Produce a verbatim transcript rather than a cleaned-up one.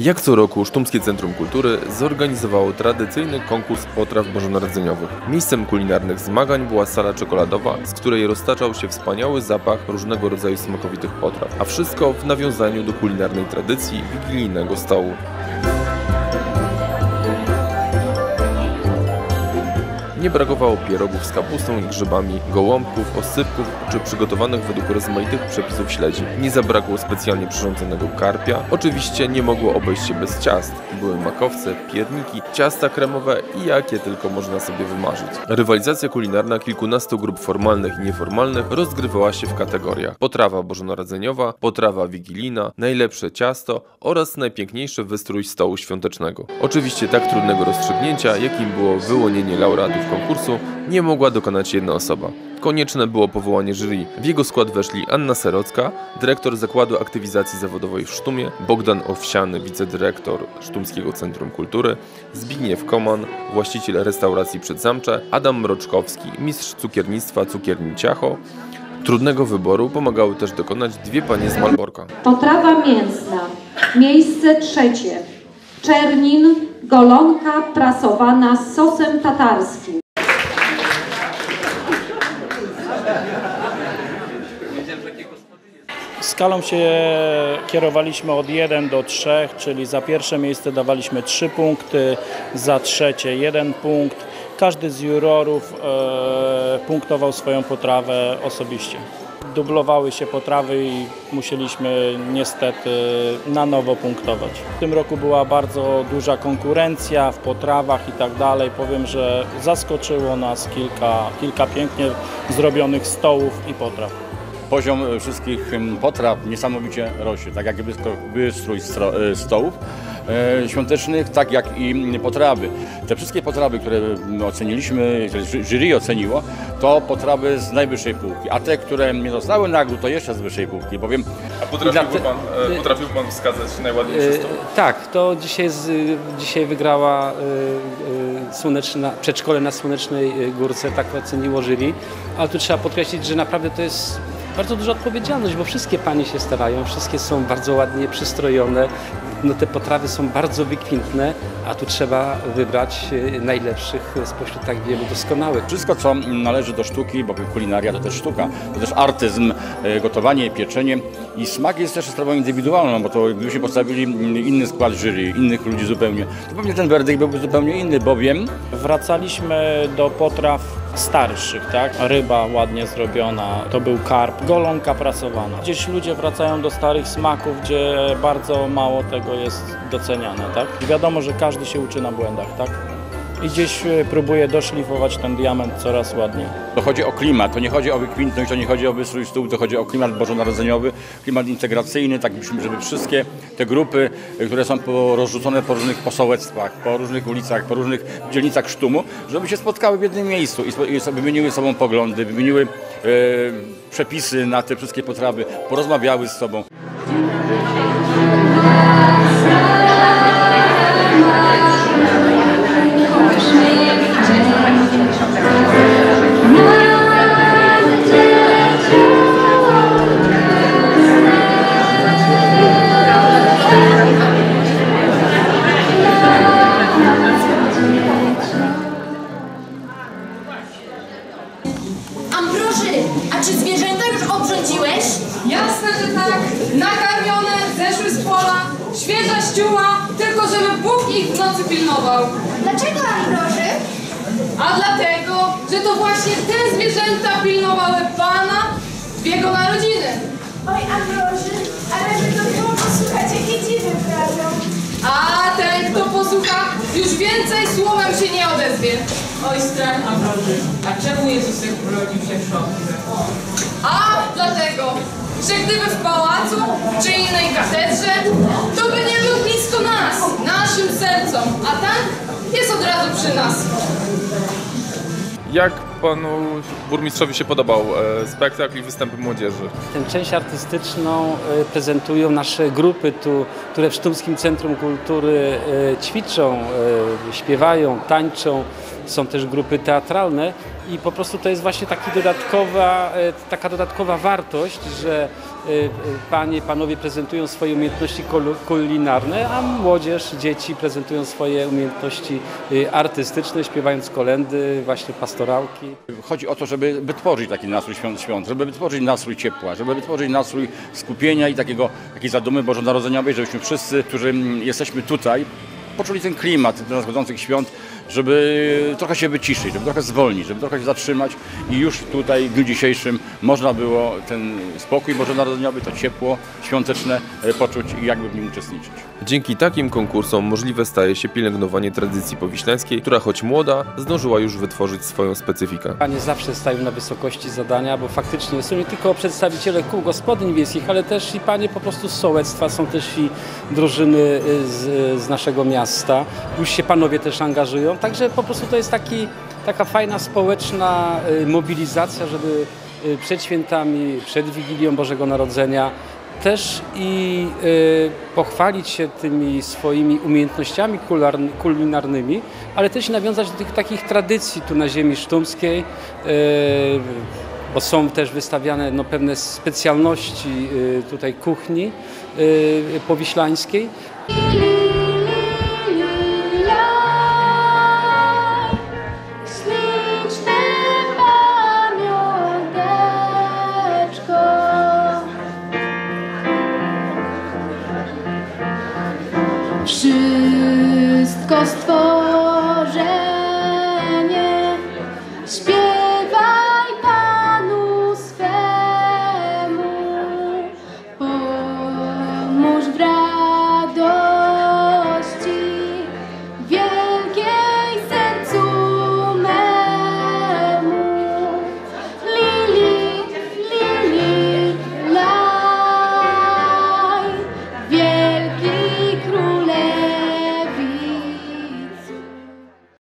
Jak co roku Sztumskie Centrum Kultury zorganizowało tradycyjny konkurs potraw bożonarodzeniowych. Miejscem kulinarnych zmagań była sala czekoladowa, z której roztaczał się wspaniały zapach różnego rodzaju smakowitych potraw. A wszystko w nawiązaniu do kulinarnej tradycji wigilijnego stołu. Nie brakowało pierogów z kapustą i grzybami, gołąbków, osypków czy przygotowanych według rozmaitych przepisów śledzi. Nie zabrakło specjalnie przyrządzonego karpia. Oczywiście nie mogło obejść się bez ciast. Były makowce, pierniki, ciasta kremowe i jakie tylko można sobie wymarzyć. Rywalizacja kulinarna kilkunastu grup formalnych i nieformalnych rozgrywała się w kategoriach: potrawa bożonarodzeniowa, potrawa wigilijna, najlepsze ciasto oraz najpiękniejszy wystrój stołu świątecznego. Oczywiście tak trudnego rozstrzygnięcia, jakim było wyłonienie laureatów konkursu, nie mogła dokonać jedna osoba. Konieczne było powołanie jury. W jego skład weszli Anna Serocka, dyrektor Zakładu Aktywizacji Zawodowej w Sztumie, Bogdan Owsiany, wicedyrektor Sztumskiego Centrum Kultury, Zbigniew Koman, właściciel restauracji Przedzamcze, Adam Mroczkowski, mistrz cukiernictwa cukierni Ciacho. Trudnego wyboru pomagały też dokonać dwie panie z Malborka. Potrawa mięsna, miejsce trzecie, czernin, golonka prasowana z sosem tatarskim. Skalą się kierowaliśmy od jeden do trzech, czyli za pierwsze miejsce dawaliśmy trzy punkty, za trzecie jeden punkt. Każdy z jurorów e, punktował swoją potrawę osobiście. Dublowały się potrawy i musieliśmy niestety na nowo punktować. W tym roku była bardzo duża konkurencja w potrawach i tak dalej. Powiem, że zaskoczyło nas kilka, kilka pięknie zrobionych stołów i potraw. Poziom wszystkich potraw niesamowicie rośnie, tak jak wystrój stołów świątecznych, tak jak i potrawy. Te wszystkie potrawy, które oceniliśmy, jury oceniło, to potrawy z najwyższej półki, a te, które nie dostały nagród, to jeszcze z wyższej półki, bowiem... A potrafiłby pan, potrafiłby pan wskazać najładniejszy stół? Tak, to dzisiaj, z, dzisiaj wygrała słoneczna, przedszkole na Słonecznej Górce, tak oceniło jury, ale tu trzeba podkreślić, że naprawdę to jest bardzo duża odpowiedzialność, bo wszystkie panie się starają, wszystkie są bardzo ładnie przystrojone, no te potrawy są bardzo wykwintne, a tu trzeba wybrać najlepszych spośród tak wielu doskonałych. Wszystko, co należy do sztuki, bo kulinaria to też sztuka, to też artyzm, gotowanie, pieczenie i smak jest też sprawą indywidualną, bo to gdybyśmy postawili inny skład jury, innych ludzi zupełnie, to pewnie ten werdykt byłby zupełnie inny, bowiem... Wracaliśmy do potraw starszych, tak? Ryba ładnie zrobiona, to był karp, golonka prasowana. Gdzieś ludzie wracają do starych smaków, gdzie bardzo mało tego jest doceniane, tak? I wiadomo, że każdy się uczy na błędach, tak? I gdzieś próbuje doszlifować ten diament coraz ładniej. To chodzi o klimat, to nie chodzi o wykwintność, to nie chodzi o wystrój stół, to chodzi o klimat bożonarodzeniowy, klimat integracyjny, tak byśmy, żeby wszystkie te grupy, które są rozrzucone po różnych posołectwach, po różnych ulicach, po różnych dzielnicach Sztumu, żeby się spotkały w jednym miejscu i wymieniły sobą poglądy, wymieniły e, przepisy na te wszystkie potrawy, porozmawiały z sobą. Czy zwierzęta już obrządziłeś? Jasne, że tak. Nakarmione, zeszły z pola, świeża ścióła, tylko żeby Bóg ich w nocy pilnował. Dlaczego, Ambroży? A dlatego, że to właśnie te zwierzęta pilnowały Pana w Jego narodziny. Oj, Ambroży, ale wy to było posłuchać, jakie dziwy prawią. A ten, kto posłucha, już więcej słowem się nie odezwie. Oj, strach, Ambroży, a czemu Jezusek urodził się w szopce? A dlatego, że gdyby w pałacu czy innej katedrze, to by nie był blisko nas, naszym sercom, a tak jest od razu przy nas. Jak panu burmistrzowi się podobał e, spektakl i występy młodzieży? Tę część artystyczną e, prezentują nasze grupy, tu, które w Sztumskim Centrum Kultury e, ćwiczą, e, śpiewają, tańczą. Są też grupy teatralne i po prostu to jest właśnie taki dodatkowa, e, taka dodatkowa wartość, że panie, panowie prezentują swoje umiejętności kulinarne, a młodzież, dzieci prezentują swoje umiejętności artystyczne, śpiewając kolędy, właśnie pastorałki. Chodzi o to, żeby wytworzyć taki nastrój świąt, świąt żeby wytworzyć nastrój ciepła, żeby wytworzyć nastrój skupienia i takiego, takiej zadumy bożonarodzeniowej, żebyśmy wszyscy, którzy jesteśmy tutaj, poczuli ten klimat nadchodzących świąt, żeby trochę się wyciszyć, żeby trochę zwolnić, żeby trochę się zatrzymać i już tutaj w dniu dzisiejszym można było ten spokój bożonarodzeniowy, to ciepło świąteczne poczuć i jakby w nim uczestniczyć. Dzięki takim konkursom możliwe staje się pielęgnowanie tradycji powiślańskiej, która choć młoda, zdążyła już wytworzyć swoją specyfikę. Panie zawsze stają na wysokości zadania, bo faktycznie są nie tylko przedstawiciele kół gospodyń wiejskich, ale też i panie po prostu z sołectwa, są też i drużyny z, z naszego miasta. Już się panowie też angażują. Także po prostu to jest taki, taka fajna społeczna mobilizacja, żeby przed świętami, przed Wigilią Bożego Narodzenia też i pochwalić się tymi swoimi umiejętnościami kulinarnymi, ale też nawiązać do tych takich tradycji tu na ziemi sztumskiej, bo są też wystawiane no, pewne specjalności tutaj kuchni powiślańskiej. Wszystko stworzy.